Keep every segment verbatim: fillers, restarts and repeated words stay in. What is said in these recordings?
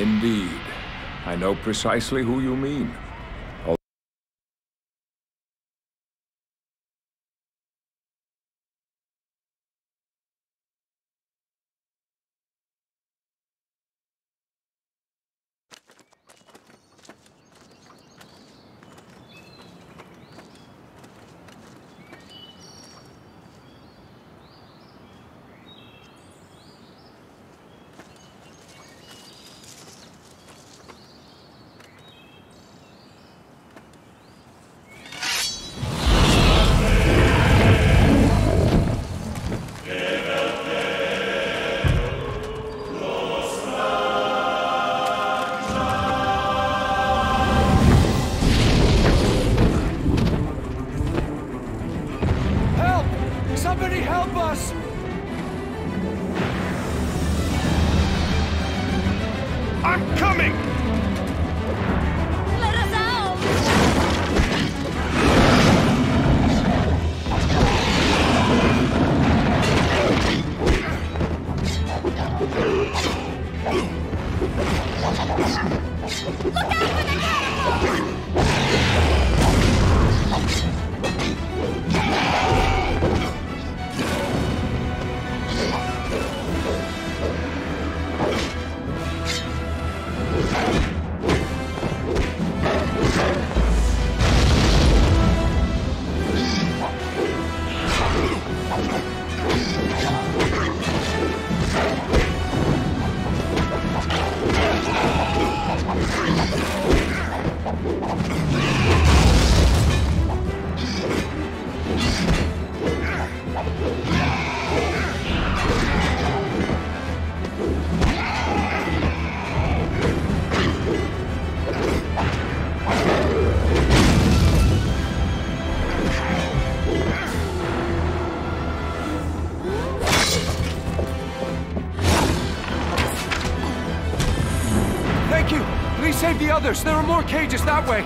Indeed. I know precisely who you mean. Somebody help us! I'm coming! Save the others! There are more cages that way!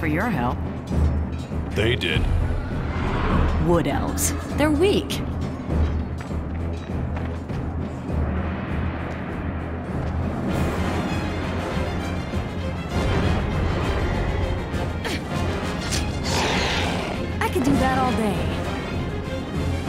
For your help. They did. Wood elves. They're weak. I could do that all day.